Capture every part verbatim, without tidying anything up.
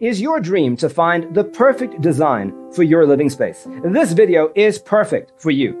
Is your dream to find the perfect design for your living space? This video is perfect for you.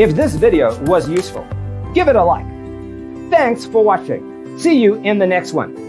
If this video was useful, give it a like. Thanks for watching. See you in the next one.